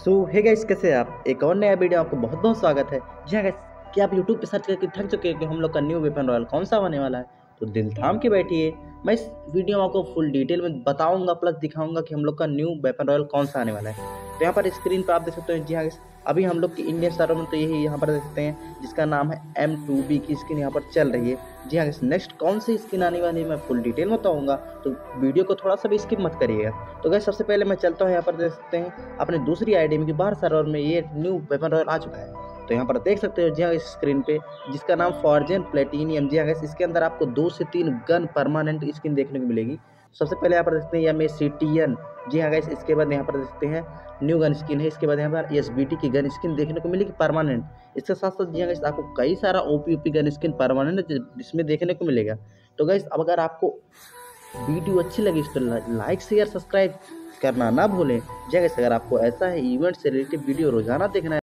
सो hey guys, कैसे आप एक और नया वीडियो आपको बहुत बहुत स्वागत है। जी हाँ गाइस, क्या आप यूट्यूब पे सर्च करके थक चुके हैं कि हम लोग का न्यू वेपन रॉयल कौन सा आने वाला है? तो दिल थाम के बैठिए, मैं इस वीडियो में आपको फुल डिटेल में बताऊंगा प्लस दिखाऊंगा कि हम लोग का न्यू वेपन रॉयल कौन सा आने वाला है। तो यहाँ पर स्क्रीन पर आप देख सकते हैं। जी हाँ गाइस, अभी हम लोग की इंडियन सर्वर में तो यही यहाँ पर देख सकते हैं, जिसका नाम है M2B की स्किन यहाँ पर चल रही है। जी हाँ, नेक्स्ट कौन सी स्किन आने वाली है मैं फुल डिटेल में बताऊँगा, तो वीडियो को थोड़ा सा भी स्किप मत करिएगा। तो गाइस, सबसे पहले मैं चलता हूँ, यहाँ पर देख सकते हैं अपने दूसरी आईडी में कि बाहर सर्वर में ये न्यू वेपन रॉयल आ चुका है। तो यहाँ पर देख सकते हो जी हाँ इस स्क्रीन पे, जिसका नाम फॉर्जेन प्लेटिनियम। जी हाँ, इसके अंदर आपको 2 से 3 गन परमानेंट स्किन देखने को मिलेगी। सबसे पहले यहाँ पर देखते हैं M A C T N. जी हाँ गाइस, इसके बाद यहाँ पर देखते हैं न्यू गन स्किन है। इसके बाद यहाँ पर एस बी टी की गन स्किन देखने को मिलेगी परमानेंट। इसके साथ साथ जी हाँ गाइस, आपको कई सारा O P gun skin permanent इसमें देखने को मिलेगा। तो गाइस, अब अगर आपको वीडियो अच्छी लगी तो लाइक शेयर सब्सक्राइब करना ना भूलें। जी हाँ गाइस, अगर आपको ऐसा है इवेंट से रिलेटेड वीडियो रोजाना देखना है।